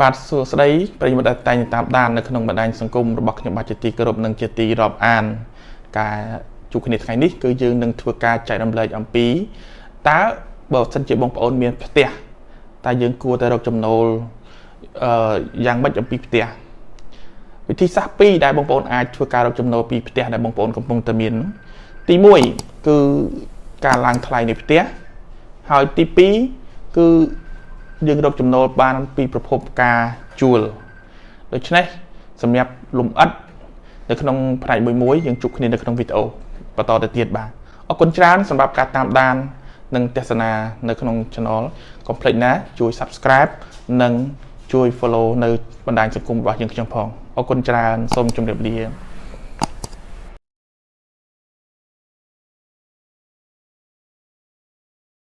บาดส่วนใดประโยชน์แต่ในตามด้านในขนมบันไดสังคมระบบขนมบัจจิตีกระดมหนึ่งจิตีรอบอ่านการจุกนิดไงนี่คือยืนหนึ่งทัวร์การใจดำเลยอัมพีตาเบาสันเจียบองปอนเมียนเตียตายืนกลัวแต่เราจำโนยังบัจจิตีเตียวิธีซักปีได้บองปอนอาทัวร์การเราจำโนปีเตียได้บองปอนกับปงตะเมียนตีมวยคือการล้างทลายในเตียหอยตีปีคือยืนรบจำนวนบานปีประพบกาจูลโดยเฉพาะสำหรับลุมอัดในขนมไผ่ใบมวยยังจุกในขนมวิตโอประต่อแต่เตียดบาออกคนจานสำหรับการตามดานหนึ่งเทศนาในขนมชนลคอมเพล็กนะช่วย subscribe หนึ่งช่วย follow ในบรรดาสังคมว่ายังเชียงพองออกคนจานส้มจมเดียบเดีย